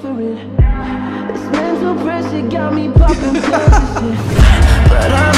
for it. This mental pressure got me popping pills and shit, but I'm